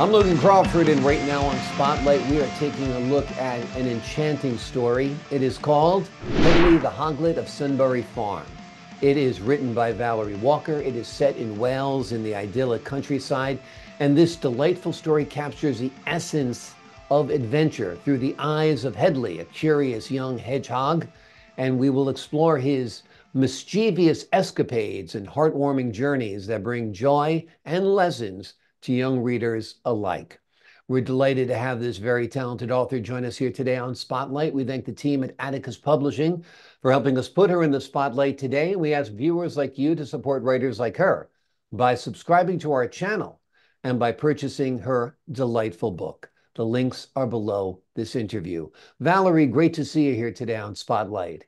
I'm Logan Crawford, and right now on Spotlight, we are taking a look at an enchanting story. It is called Hedley the Hoglet of Sunbury Farm. It is written by Valerie Walker. It is set in Wales in the idyllic countryside, and this delightful story captures the essence of adventure through the eyes of Hedley, a curious young hedgehog, and we will explore his mischievous escapades and heartwarming journeys that bring joy and lessons to young readers alike. We're delighted to have this very talented author join us here today on Spotlight. We thank the team at Atticus Publishing for helping us put her in the spotlight today. We ask viewers like you to support writers like her by subscribing to our channel and by purchasing her delightful book. The links are below this interview. Valerie, great to see you here today on Spotlight.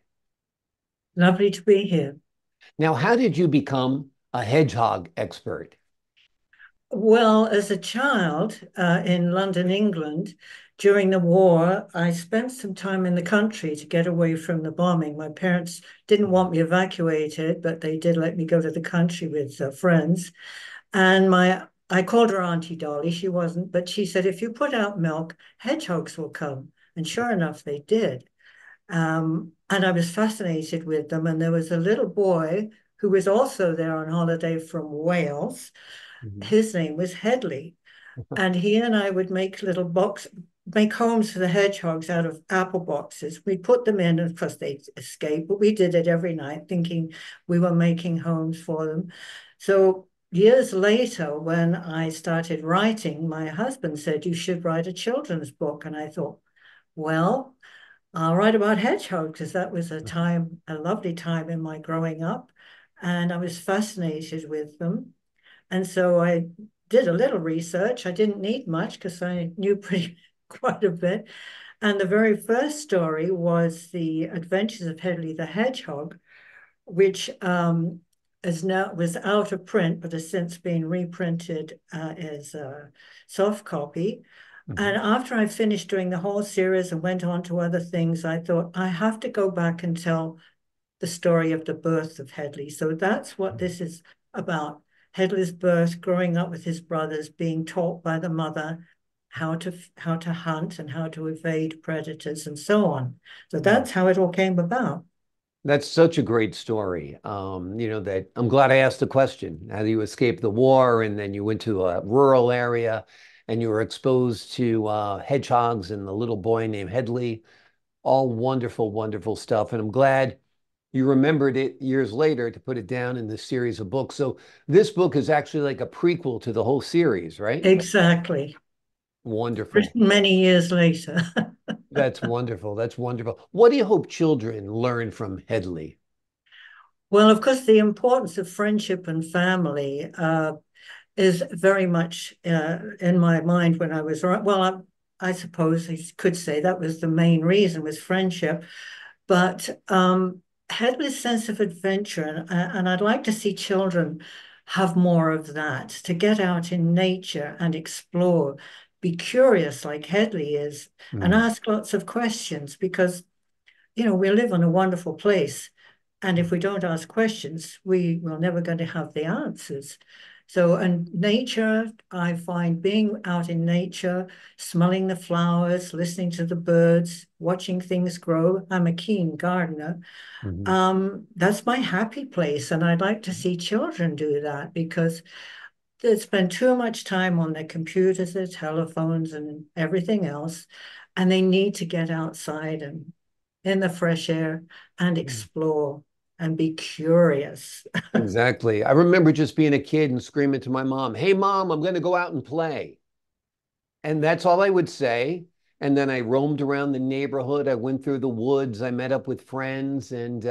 Lovely to be here. Now, how did you become a hedgehog expert? Well, as a child in London, England, during the war, I spent some time in the country to get away from the bombing. My parents didn't want me evacuated, but they did let me go to the country with friends. And I called her Auntie Dolly. She wasn't, but she said, if you put out milk, hedgehogs will come. And sure enough, they did. And I was fascinated with them. And there was a little boy who was also there on holiday from Wales. His name was Hedley, and he and I would make little make homes for the hedgehogs out of apple boxes. We put them in, and of course they'd escape, but we did it every night thinking we were making homes for them. So years later, when I started writing, my husband said, you should write a children's book. And I thought, well, I'll write about hedgehogs, because that was a time, a lovely time in my growing up, and I was fascinated with them. And so I did a little research. I didn't need much because I knew quite a bit. And the very first story was The Adventures of Hedley the Hedgehog, which was out of print, but has since been reprinted as a soft copy. Mm-hmm. And after I finished doing the whole series and went on to other things, I thought I have to go back and tell the story of the birth of Hedley. So that's what this is about. Hedley's birth, growing up with his brothers, being taught by the mother how to hunt and how to evade predators and so on. So that's how it all came about. That's such a great story. You know, that I'm glad I asked the question. How do you escape the war, and then you went to a rural area and you were exposed to hedgehogs and the little boy named Hedley. All wonderful, wonderful stuff. And I'm glad you remembered it years later to put it down in this series of books. So this book is actually like a prequel to the whole series, right? Exactly. Wonderful. Written many years later. That's wonderful. That's wonderful. What do you hope children learn from Hedley? Well, of course, the importance of friendship and family is very much in my mind when I was, well, I suppose I could say that was the main reason, was friendship. But Hedley's sense of adventure, and I'd like to see children have more of that, to get out in nature and explore, be curious like Hedley is, and ask lots of questions, because, you know, we live in a wonderful place, and if we don't ask questions, we're never going to have the answers. So, and nature, I find being out in nature, smelling the flowers, listening to the birds, watching things grow. I'm a keen gardener. Mm-hmm. That's my happy place. And I'd like to see children do that, because they spend too much time on their computers, their telephones and everything else. And they need to get outside and in the fresh air and explore. Mm-hmm. And be curious. Exactly. I remember just being a kid and screaming to my mom, hey, Mom, I'm going to go out and play. And that's all I would say. And then I roamed around the neighborhood. I went through the woods. I met up with friends. And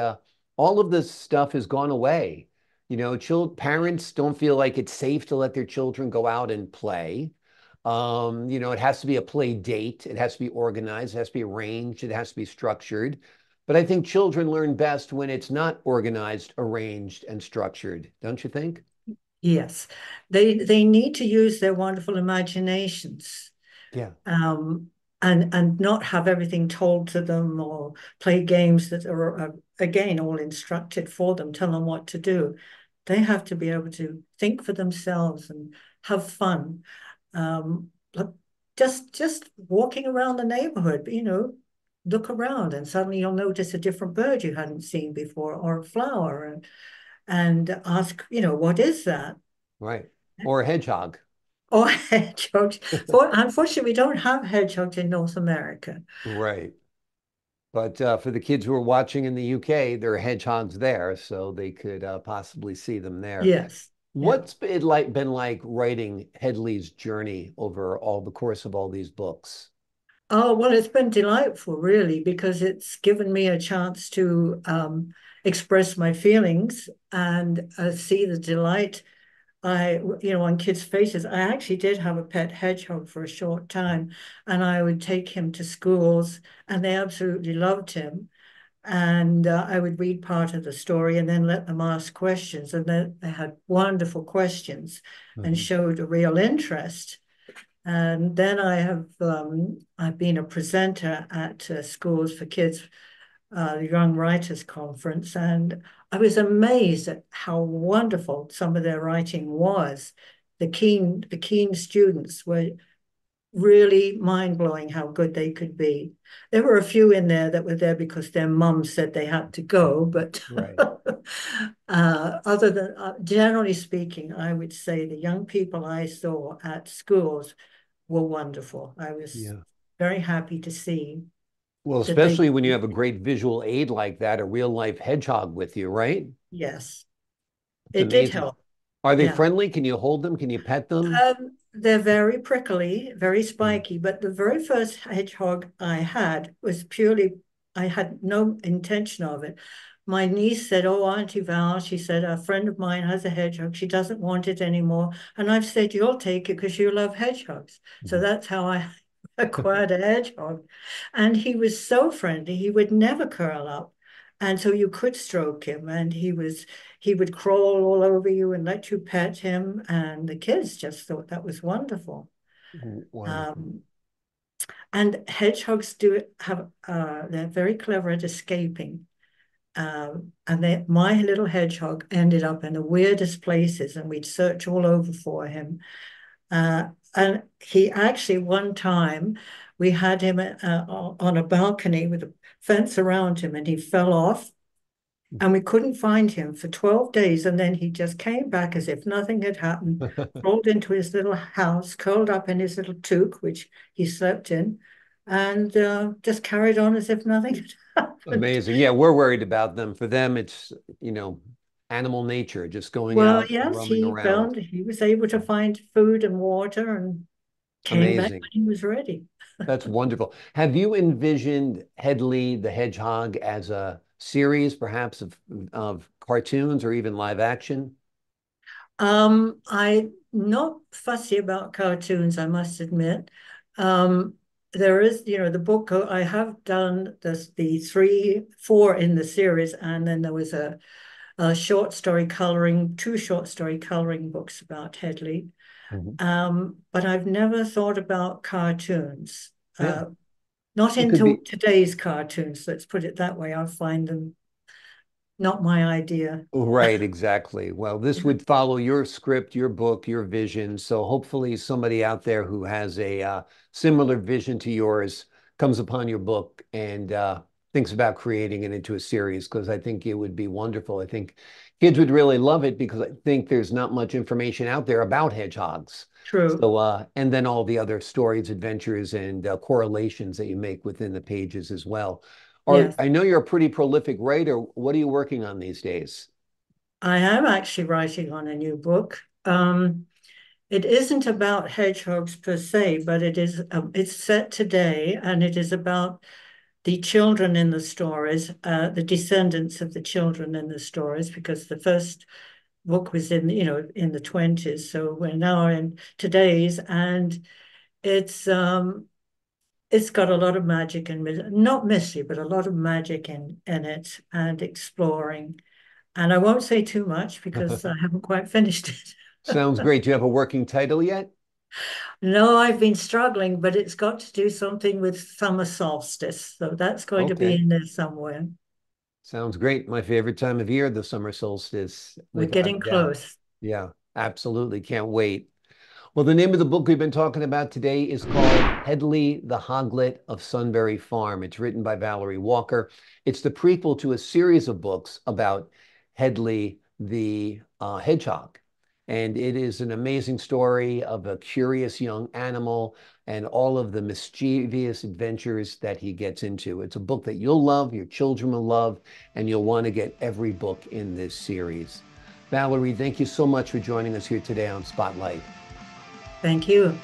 all of this stuff has gone away. You know, parents don't feel like it's safe to let their children go out and play. You know, it has to be a play date. It has to be organized. It has to be arranged. It has to be structured. But I think children learn best when it's not organized, arranged, and structured, don't you think? Yes. They need to use their wonderful imaginations. Yeah. And not have everything told to them, or play games that are, again, all instructed for them, tell them what to do. They have to be able to think for themselves and have fun. just walking around the neighborhood, you know, look around and suddenly you'll notice a different bird you hadn't seen before, or a flower, and ask, you know, what is that? Right. Or a hedgehog. Or hedgehogs. Unfortunately, we don't have hedgehogs in North America. Right. But for the kids who are watching in the UK, there are hedgehogs there, so they could possibly see them there. Yes. What's it been like writing Hedley's journey over all the course of all these books? Oh, well, it's been delightful, really, because it's given me a chance to express my feelings and see the delight on kids' faces. I actually did have a pet hedgehog for a short time, and I would take him to schools, and they absolutely loved him. And I would read part of the story and then let them ask questions, and then they had wonderful questions and showed a real interest. And then I have I've been a presenter at schools for kids, the Young Writers Conference, and I was amazed at how wonderful some of their writing was. The keen students were really mind-blowing how good they could be. There were a few in there that were there because their mum said they had to go, but right. Other than generally speaking, I would say the young people I saw at schools were wonderful. I was very happy to see. Well, especially when you have a great visual aid like that, a real-life hedgehog with you, right? Yes, it did help. Are they friendly? Can you hold them? Can you pet them? They're very prickly, very spiky. But the very first hedgehog I had was purely, I had no intention of it. My niece said, "Oh, Auntie Val," she said, "a friend of mine has a hedgehog. She doesn't want it anymore." And I've said, "You'll take it because you love hedgehogs." So that's how I acquired a hedgehog. And he was so friendly. He would never curl up, and so you could stroke him, and he would crawl all over you and let you pet him, and the kids just thought that was wonderful. And hedgehogs do have they're very clever at escaping, and my little hedgehog ended up in the weirdest places, and we'd search all over for him. And he actually, one time, we had him on a balcony with a fence around him, and he fell off, and we couldn't find him for 12 days. And then he just came back as if nothing had happened, rolled into his little house, curled up in his little toque, which he slept in, and just carried on as if nothing had happened. Amazing. Yeah, we're worried about them. For them, it's, you know, animal nature, just going out and roaming around. Well, yes, he was able to find food and water and came back when he was ready. That's wonderful. Have you envisioned Hedley the Hedgehog as a series, perhaps, of cartoons or even live action? I'm not fussy about cartoons, I must admit. There is, you know, the book, I have done the 4 in the series, and then there was a short story coloring, 2 short story coloring books about Hedley. But I've never thought about cartoons, not into today's cartoons, let's put it that way. I find them not my idea. Right, exactly. Well, this would follow your script, your book, your vision. So hopefully somebody out there who has a similar vision to yours comes upon your book and thinks about creating it into a series, because I think it would be wonderful. I think kids would really love it, because I think there's not much information out there about hedgehogs. True. So, and then all the other stories, adventures, and correlations that you make within the pages as well. Yes. I know you're a pretty prolific writer. What are you working on these days? I am actually writing on a new book. It isn't about hedgehogs per se, but it is. It's set today, and it is about the children in the stories, the descendants of the children in the stories, because the first book was in the 20s. So we're now in today's, and it's got a lot of magic, and not mystery, but a lot of magic in it, and exploring. And I won't say too much because I haven't quite finished it. Sounds great. Do you have a working title yet? No, I've been struggling, but it's got to do something with summer solstice. So that's going to be in there somewhere. Sounds great. My favorite time of year, the summer solstice. We're getting close. Yeah, absolutely. Can't wait. Well, the name of the book we've been talking about today is called Hedley the Hoglet of Sunbury Farm. It's written by Valerie Walker. It's the prequel to a series of books about Hedley the hedgehog. And it is an amazing story of a curious young animal and all of the mischievous adventures that he gets into. It's a book that you'll love, your children will love, and you'll want to get every book in this series. Valerie, thank you so much for joining us here today on Spotlight. Thank you.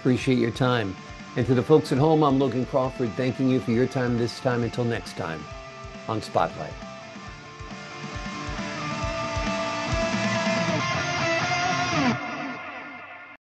Appreciate your time. And to the folks at home, I'm Logan Crawford, thanking you for your time this time. Until next time on Spotlight.